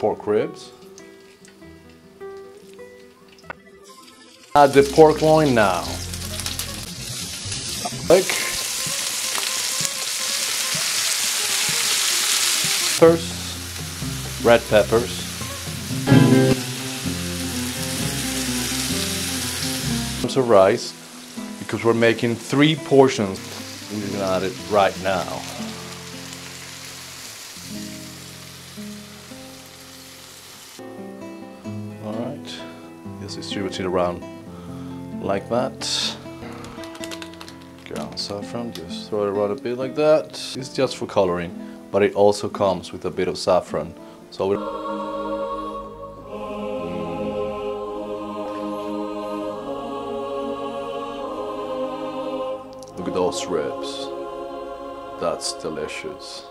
pork ribs. Add the pork loin now. Garlic. Peppers. Red peppers. Of rice, because we're making 3 portions. We're going to add it right now. Alright, just distribute it around like that. Ground saffron, just throw it around a bit like that. It's just for coloring, but it also comes with a bit of saffron. So look at those ribs. That's delicious.